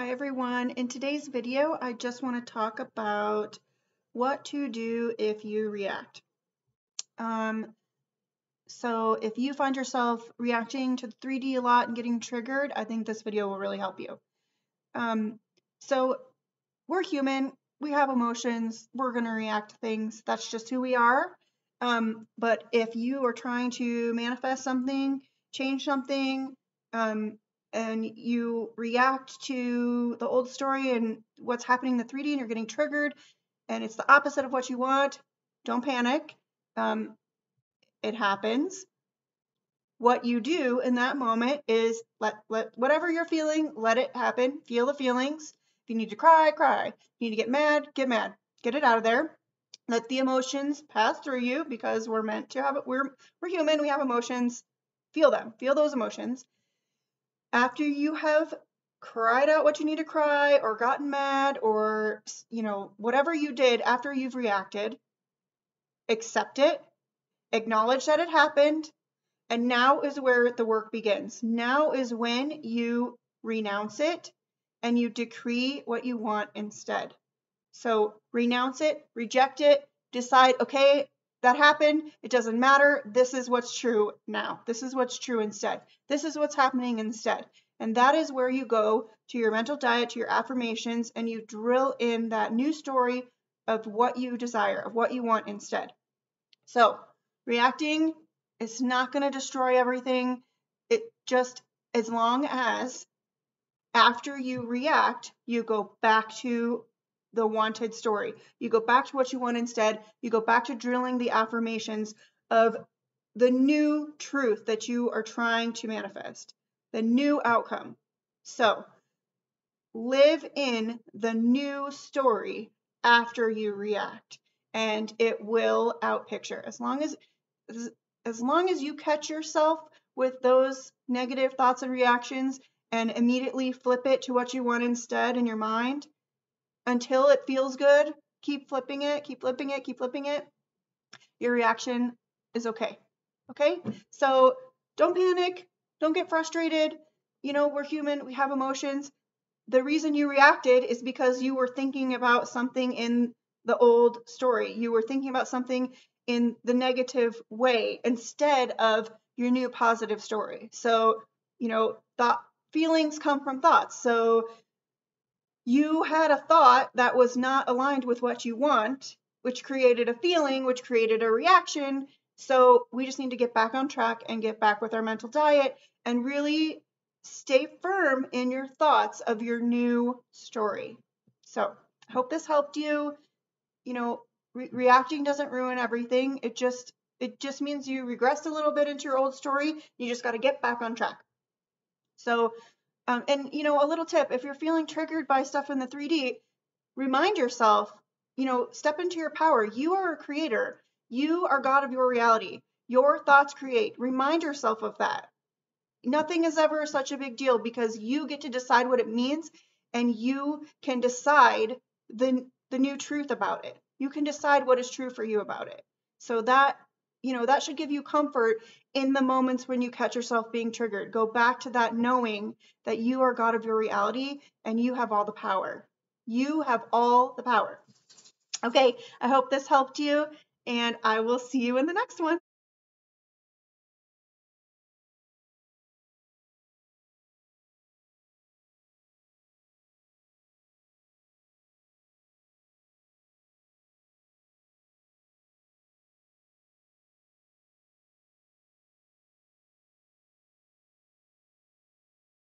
Hi everyone, in today's video I just want to talk about what to do if you react. So if you find yourself reacting to 3D a lot and getting triggered, I think this video will really help you. So we're human, we have emotions, we're going to react to things, that's just who we are. But if you are trying to manifest something, change something, and you react to the old story and what's happening in the 3D and you're getting triggered and it's the opposite of what you want, don't panic. It happens. What you do in that moment is let whatever you're feeling, let it happen. Feel the feelings. If you need to cry, cry. If you need to get mad. Get it out of there. Let the emotions pass through you because we're meant to have it. We're human. We have emotions. Feel them. Feel those emotions. After you have cried out what you need to cry or gotten mad or, you know, whatever you did after you've reacted, accept it, acknowledge that it happened, and now is where the work begins. Now is when you renounce it and you decree what you want instead. So renounce it, reject it, decide, okay, that happened. It doesn't matter. This is what's true now. This is what's true instead. This is what's happening instead. And that is where you go to your mental diet, to your affirmations, and you drill in that new story of what you desire, of what you want instead. So reacting is not going to destroy everything. It just, as long as after you react, you go back to the wanted story. You go back to what you want instead. You go back to drilling the affirmations of the new truth that you are trying to manifest, the new outcome. So live in the new story after you react, and it will outpicture. As long as you catch yourself with those negative thoughts and reactions and immediately flip it to what you want instead in your mind, until it feels good, keep flipping it, keep flipping it, keep flipping it. Your reaction is okay. Okay? So don't panic. Don't get frustrated. You know, we're human. We have emotions. The reason you reacted is because you were thinking about something in the old story. You were thinking about something in the negative way instead of your new positive story. So, you know, feelings come from thoughts. So you had a thought that was not aligned with what you want, which created a feeling, which created a reaction. So we just need to get back on track and get back with our mental diet and really stay firm in your thoughts of your new story. So I hope this helped you. You know, reacting doesn't ruin everything. It just means you regressed a little bit into your old story. You just got to get back on track. So and, you know, a little tip, if you're feeling triggered by stuff in the 3D, remind yourself, you know, step into your power. You are a creator. You are God of your reality. Your thoughts create. Remind yourself of that. Nothing is ever such a big deal because you get to decide what it means and you can decide the new truth about it. You can decide what is true for you about it. So that, you know, that should give you comfort in the moments when you catch yourself being triggered. Go back to that knowing that you are God of your reality and you have all the power. You have all the power. Okay, I hope this helped you, and I will see you in the next one.